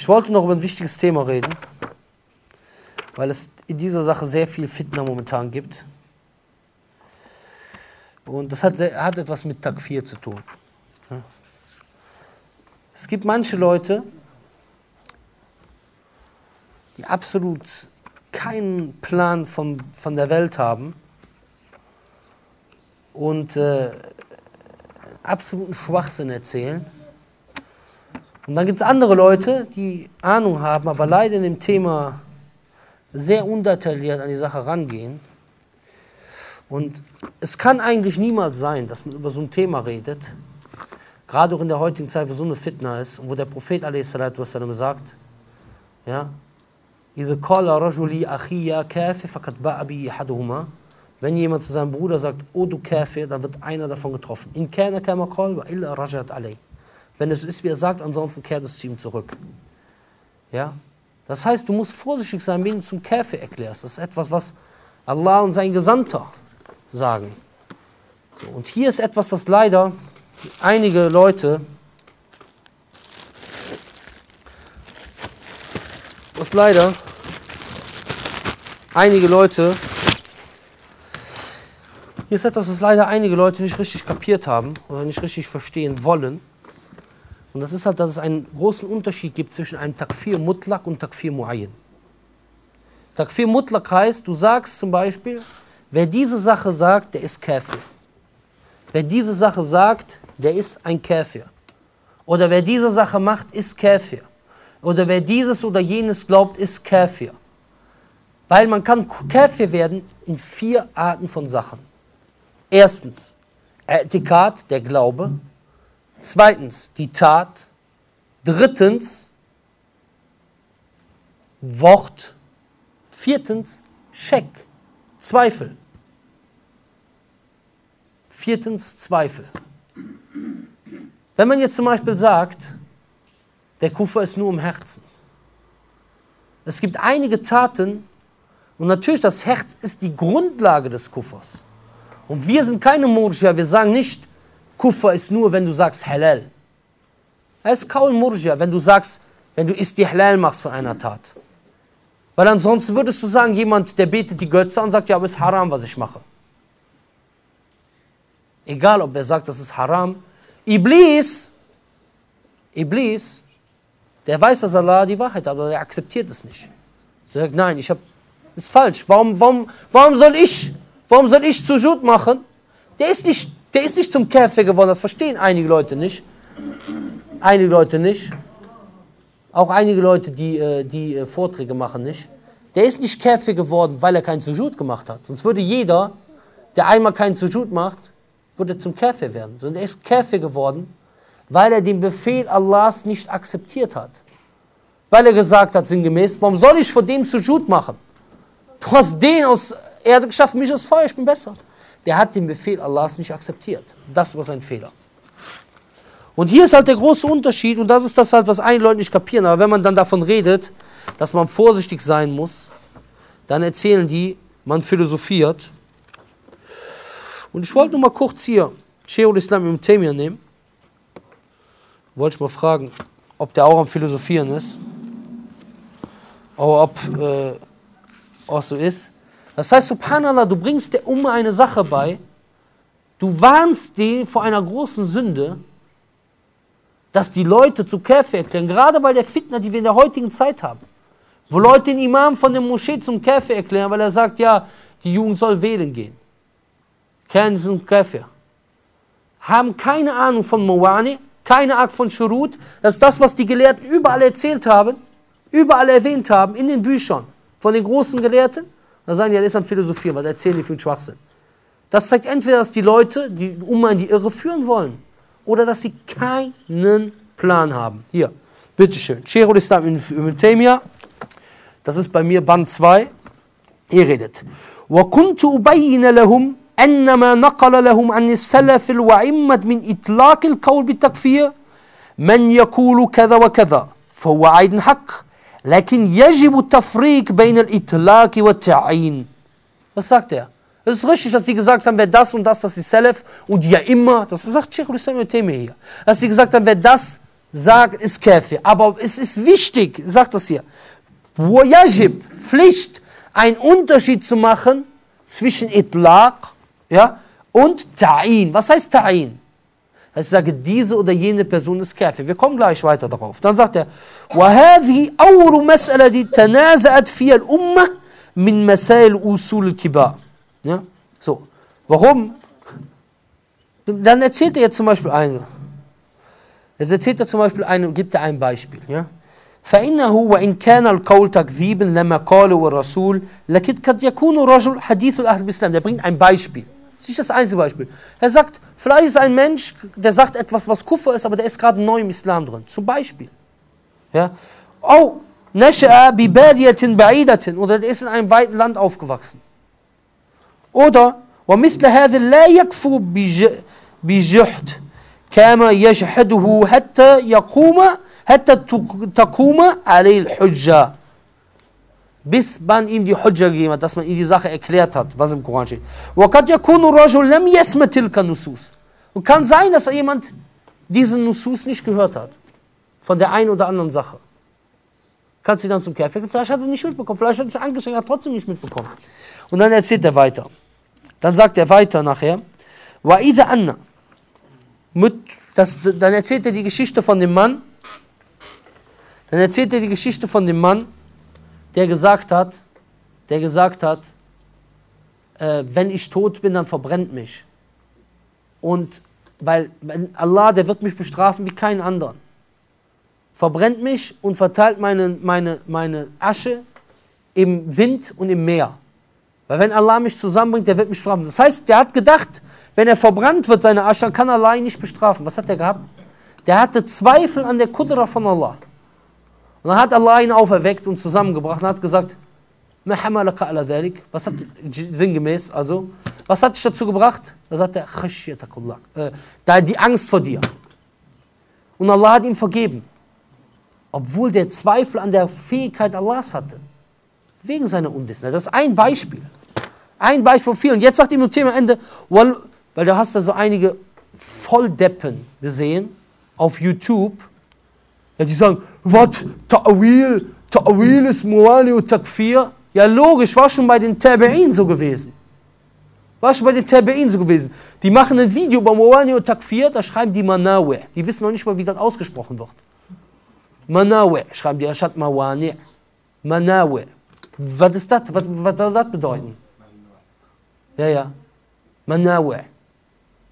Ich wollte noch über ein wichtiges Thema reden, weil es in dieser Sache sehr viel Fitna momentan gibt. Und das hat etwas mit Takfir zu tun. Ja. Es gibt manche Leute, die absolut keinen Plan von der Welt haben und absoluten Schwachsinn erzählen. Und dann gibt es andere Leute, die Ahnung haben, aber leider in dem Thema sehr undetailliert an die Sache rangehen. Und es kann eigentlich niemals sein, dass man über so ein Thema redet, gerade auch in der heutigen Zeit, wo so eine Fitna ist, und wo der Prophet a.s. sagt, ja, wenn jemand zu seinem Bruder sagt, oh du Kafir, dann wird einer davon getroffen. In kana kama qala wa illa rajat alayh. Wenn es ist, wie er sagt, ansonsten kehrt es zu ihm zurück. Ja? Das heißt, du musst vorsichtig sein, wenn du zum Kafir erklärst. Das ist etwas, was Allah und sein Gesandter sagen. So, und hier ist etwas, was leider einige Leute, was leider einige Leute nicht richtig kapiert haben oder nicht richtig verstehen wollen. Und das ist halt, dass es einen großen Unterschied gibt zwischen einem Takfir Mutlaq und Takfir Muayyan. Takfir Mutlaq heißt, du sagst zum Beispiel, wer diese Sache sagt, der ist Kafir. Wer diese Sache sagt, der ist ein Kafir. Oder wer diese Sache macht, ist Kafir. Oder wer dieses oder jenes glaubt, ist Kafir. Weil man kann Kafir werden in 4 Arten von Sachen. Erstens, I'tiqad, der Glaube. Zweitens, die Tat. Drittens, Wort. Viertens, Schek, Zweifel. Wenn man jetzt zum Beispiel sagt, der Kufr ist nur im Herzen. Es gibt einige Taten, und natürlich das Herz ist die Grundlage des Kufers. Und wir sind keine Murjia, wir sagen nicht, Kufr ist nur, wenn du sagst Halal. Es ist kaum Murjia, wenn du sagst, wenn du Istihlal machst von einer Tat. Weil ansonsten würdest du sagen, jemand, der betet die Götze und sagt, ja, aber es ist haram, was ich mache. Egal, ob er sagt, das ist haram. Iblis, der weiß, dass Allah die Wahrheit hat, aber der akzeptiert es nicht. Der sagt, nein, ist falsch. Warum soll ich Sujud machen? Der ist nicht zum Kafir geworden, das verstehen einige Leute nicht. Auch einige Leute, die Vorträge machen, nicht. Der ist nicht Kafir geworden, weil er keinen Sujud gemacht hat. Sonst würde jeder, der einmal keinen Sujud macht, würde zum Kafir werden. Sondern er ist Kafir geworden, weil er den Befehl Allahs nicht akzeptiert hat. Weil er gesagt hat, sinngemäß, warum soll ich vor dem Sujud machen? Du hast den aus Erde geschafft, mich aus Feuer, ich bin besser. Der hat den Befehl Allahs nicht akzeptiert. Das war sein Fehler. Und hier ist halt der große Unterschied, und das ist das halt, was einige Leute nicht kapieren. Aber wenn man dann davon redet, dass man vorsichtig sein muss, dann erzählen die, man philosophiert. Und ich wollte nur mal kurz hier Sheikhul Islam Ibn Taymiyyah nehmen. Wollte ich mal fragen, ob der auch am Philosophieren ist. Oder ob auch so ist. Das heißt, subhanallah, du bringst der Ummah eine Sache bei, du warnst die vor einer großen Sünde, dass die Leute zu Kafir erklären, gerade bei der Fitna, die wir in der heutigen Zeit haben, wo Leute den Imam von der Moschee zum Kafir erklären, weil er sagt, ja, die Jugend soll wählen gehen. Kern sind Kafir. Haben keine Ahnung von Mawani, keine Ahnung von Shurut, das ist das, was die Gelehrten überall erzählt haben, überall erwähnt haben, in den Büchern, von den großen Gelehrten. Dann sagen die, er ist am Philosophieren, was erzählen die für einen Schwachsinn. Das zeigt entweder, dass die Leute die Umma in die Irre führen wollen, oder dass sie keinen Plan haben. Hier, bitteschön. Sheikhul Islam Ibn Taymiyyah, das ist bei mir Band 2. Ihr redet. وَكُنْتُ أُبَيِّنَ لَهُمْ أَنَّمَا نَقَلَ لَهُمْ عَنِ السَّلَفِ الْوَعِمَّةِ مِنْ إِطْلَاقِ الْقَوْلِ بِالتَّكْفِيرِ مَنْ يَقُولُ كَذَا وَكَذَا فَهُوَ عَيْدٌ حَقٌّ لَكِنْ يَجِبُ التَّفْرِيقُ بَيْنَ الْإِطْلَاقِ وَالتَّعْيِينِ. Was sagt er? Es ist richtig, dass die gesagt haben, wer das und das, das ist Salaf und ja immer. Das sagt Sheikhul Islam Ibn Taymiyyah hier. Dass die gesagt haben, wer das sagt, ist Kafir. Aber es ist wichtig, sagt das hier, Wajib, Pflicht, einen Unterschied zu machen zwischen Itlaq, ja, und Ta'in. Was heißt Ta'in? Ich sage, diese oder jene Person ist Kafir. Wir kommen gleich weiter darauf. Dann sagt er, وَهَذِهِ أَوْرُ مَسْأَلَةِ تَنَازَعَتْ فِيَ الْأُمَّةِ مِنْ مَسَائِلِ أُسُولِ الْكِبَارِ. Ja, so. Warum? Dann erzählt er jetzt zum Beispiel eine. Jetzt erzählt er zum Beispiel eine, gibt er ein Beispiel, ja. فَإِنَّهُ وَإِنْ كَانَ الْقَوْلُ تَكْذِيبًا لَمَا قَالَ وَالرَّسُولُ لَكِنْ قَدْ يَكُونُ رَجُلٌ حَدِيثُ الْأَهْلِ بِالْإِسْلَامِ. Der bringt ein Beispiel. Das ist nicht das einzige Beispiel. Er sagt, vielleicht ist ein Mensch, der sagt etwas, was Kufr ist, aber der ist gerade neu im Islam drin. Zum Beispiel. Ja. Oh, nasha'a bi badiyatin ba'idatin. Oder der ist in einem weiten Land aufgewachsen. Oder, wa mithla hadha la yakfu bi juhd kama yashhaduhu hatta yaquma hatta taquma alayhi al-hujja. Bis man ihm die Hujja gegeben hat, dass man ihm die Sache erklärt hat, was im Koran steht. Und kann sein, dass jemand diesen Nusus nicht gehört hat. Von der einen oder anderen Sache. Kannst du dann zum Kafir? Vielleicht hat er nicht mitbekommen, vielleicht hat er sich angestrengt, hat trotzdem nicht mitbekommen. Und dann erzählt er weiter. Dann sagt er weiter nachher, dann erzählt er die Geschichte von dem Mann, der gesagt hat, wenn ich tot bin, dann verbrennt mich. Und weil Allah, der wird mich bestrafen wie keinen anderen. Verbrennt mich und verteilt meine Asche im Wind und im Meer. Weil wenn Allah mich zusammenbringt, der wird mich strafen. Das heißt, der hat gedacht, wenn er verbrannt wird, seine Asche, dann kann Allah ihn nicht bestrafen. Was hat er gehabt? Der hatte Zweifel an der Qudra von Allah. Und dann hat Allah ihn auferweckt und zusammengebracht und hat gesagt, was hat sinngemäß, also, was hat dich dazu gebracht? Da sagt er, die Angst vor dir. Und Allah hat ihm vergeben. Obwohl der Zweifel an der Fähigkeit Allahs hatte. Wegen seiner Unwissenheit. Das ist ein Beispiel. Ein Beispiel von vielen. Und jetzt sagt ihm nur Thema am Ende, weil du hast da so einige Volldeppen gesehen auf YouTube, ja, die sagen, was? Ta'wil? Ta'wil ist Muwali und Takfir? Ja, logisch, war schon bei den Tabi'in so gewesen. Die machen ein Video über Muwali und Takfir, da schreiben die Manawe. Die wissen noch nicht mal, wie das ausgesprochen wird. Manawe, schreiben die, anstatt Mawani. Manawe. Was ist das? Was soll das bedeuten? Ja, ja. Manawe.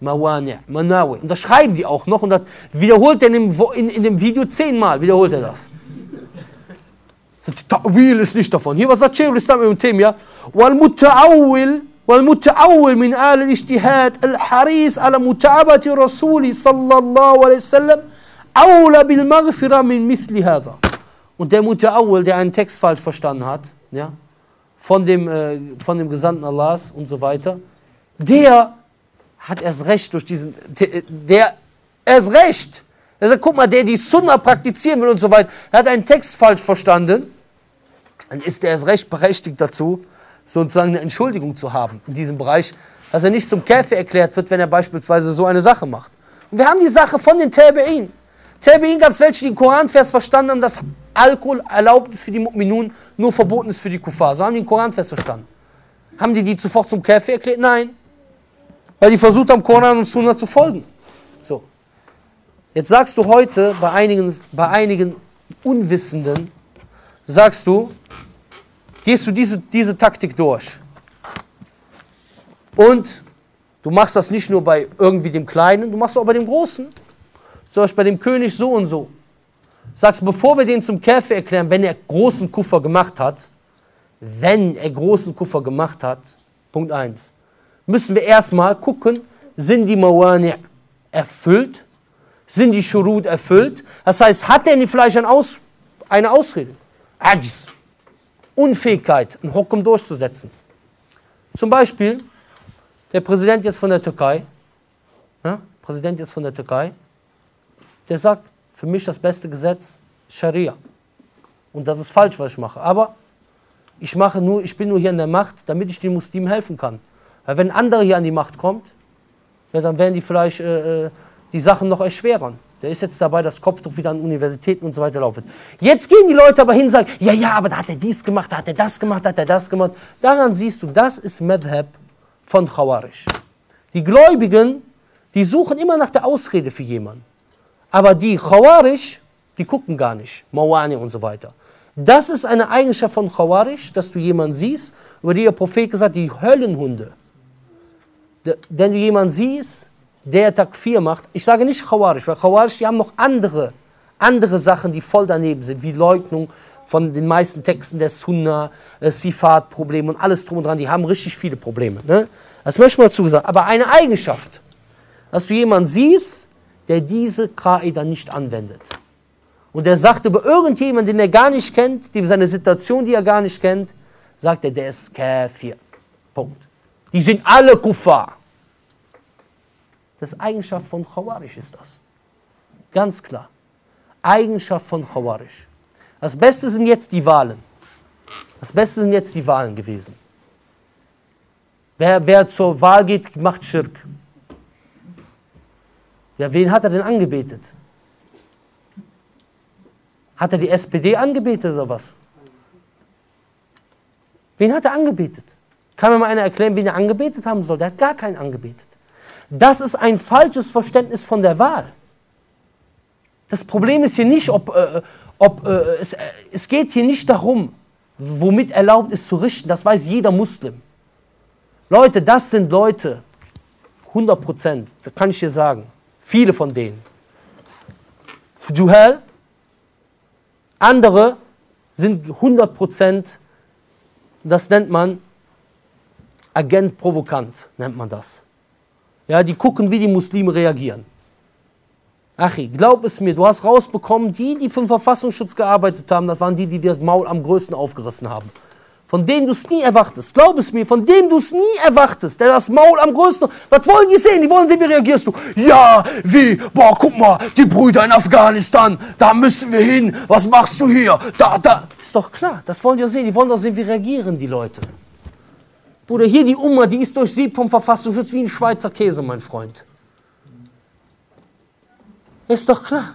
Mawani, Manawi. Und das schreiben die auch noch und das wiederholt er in dem Video 10-mal, wiederholt er das. Ta'wil ist nicht davon. Hier was sagt Sheikh al-Islam im Thema, wal muta'awil min al-ijtihad al-haris ala muta'abati rasuli sallallahu alaihi wasallam awla bil maghfira min mithli hadha. Und der Muta'awil, der einen Text falsch verstanden hat, ja, von dem Gesandten Allahs und so weiter, der hat erst recht durch diesen, der erst recht. Er sagt, guck mal, der die Sunna praktizieren will und so weiter, der hat einen Text falsch verstanden, dann ist er erst recht berechtigt dazu, sozusagen eine Entschuldigung zu haben in diesem Bereich, dass er nicht zum Kafir erklärt wird, wenn er beispielsweise so eine Sache macht. Und wir haben die Sache von den Tabi'in. Tabi'in gab es welche, die den Koranvers verstanden haben, dass Alkohol erlaubt ist für die Mu'minun, nur verboten ist für die Kuffar. So haben die den Koranvers verstanden. Haben die sofort zum Kafir erklärt? Nein. Weil die versucht haben, Koran und Sunna zu folgen. So. Jetzt sagst du heute, bei einigen Unwissenden, sagst du, gehst du diese Taktik durch. Und du machst das nicht nur bei irgendwie dem Kleinen, du machst es auch bei dem Großen. Zum Beispiel bei dem König so und so. Sagst, bevor wir den zum Kafir erklären, wenn er großen Kuffer gemacht hat, Punkt 1, müssen wir erstmal gucken, sind die Mawani erfüllt? Sind die Schurud erfüllt? Das heißt, hat er vielleicht eine Ausrede? Ajz. Unfähigkeit, ein Hukum durchzusetzen. Zum Beispiel, der Präsident jetzt von der Türkei, der sagt, für mich das beste Gesetz, Scharia. Und das ist falsch, was ich mache. Aber ich bin nur hier in der Macht, damit ich den Muslimen helfen kann. Weil wenn ein anderer hier an die Macht kommt, ja, dann werden die vielleicht die Sachen noch erschweren. Der ist jetzt dabei, dass Kopftuch wieder an Universitäten und so weiter laufen. Jetzt gehen die Leute aber hin und sagen, ja, ja, aber da hat er dies gemacht, da hat er das gemacht, da hat er das gemacht. Daran siehst du, das ist Madhab von Khawarij. Die Gläubigen, die suchen immer nach der Ausrede für jemanden. Aber die Khawarij, die gucken gar nicht. Mawani und so weiter. Das ist eine Eigenschaft von Khawarij, dass du jemanden siehst, über die der Prophet gesagt hat, die Höllenhunde. Wenn du jemanden siehst, der Takfir macht, ich sage nicht Khawarij, weil Khawarij, die haben noch andere Sachen, die voll daneben sind, wie Leugnung von den meisten Texten der Sunna, Sifat-Probleme und alles drum und dran, die haben richtig viele Probleme. Ne? Das möchte ich mal dazu sagen. Aber eine Eigenschaft, dass du jemanden siehst, der diese Qaida nicht anwendet. Und der sagt über irgendjemanden, den er gar nicht kennt, dem seine Situation, die er gar nicht kennt, sagt er, der ist Kafir. Punkt. Die sind alle Kuffar. Das ist Eigenschaft von Khawarij ist das. Ganz klar. Eigenschaft von Khawarij. Das Beste sind jetzt die Wahlen. Das Beste sind jetzt die Wahlen gewesen. Wer zur Wahl geht, macht Schirk. Ja, wen hat er denn angebetet? Hat er die SPD angebetet oder was? Wen hat er angebetet? Kann mir mal einer erklären, wen er angebetet haben soll? Der hat gar keinen angebetet. Das ist ein falsches Verständnis von der Wahl. Das Problem ist hier nicht, es geht hier nicht darum, womit erlaubt ist zu richten. Das weiß jeder Muslim. Leute, das sind Leute, 100%, das kann ich dir sagen, viele von denen. Juhal, andere sind 100%, das nennt man Agent provokant, nennt man das. Ja, die gucken, wie die Muslime reagieren. Achi, glaub es mir, du hast rausbekommen, die für den Verfassungsschutz gearbeitet haben, das waren die das Maul am größten aufgerissen haben. Von denen du es nie erwartest. Glaub es mir, von dem du es nie erwartest, der das Maul am größten... Was wollen die sehen? Die wollen sehen, wie reagierst du? Ja, wie? Boah, guck mal, die Brüder in Afghanistan, da müssen wir hin. Was machst du hier? Da. Ist doch klar, das wollen die ja sehen. Die wollen doch sehen, wie reagieren die Leute. Bruder, hier die Umma, die ist durchsiebt vom Verfassungsschutz wie ein Schweizer Käse, mein Freund. Ist doch klar.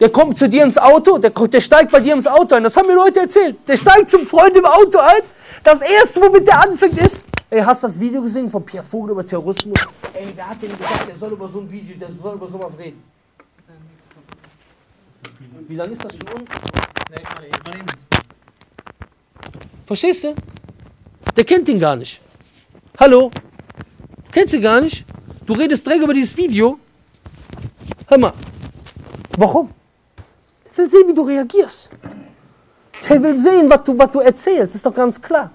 Der kommt zu dir ins Auto, der steigt bei dir ins Auto ein. Das haben mir Leute erzählt. Der steigt zum Freund im Auto ein. Das Erste, womit der anfängt, ist, ey, hast du das Video gesehen von Pierre Vogel über Terrorismus? Ey, wer hat denn gesagt, der soll über so ein Video, der soll über sowas reden? Wie lange ist das schon? Verstehst du? Der kennt ihn gar nicht. Hallo? Kennst du gar nicht? Du redest direkt über dieses Video. Hör mal. Warum? Der will sehen, wie du reagierst. Der will sehen, was du erzählst. Ist doch ganz klar.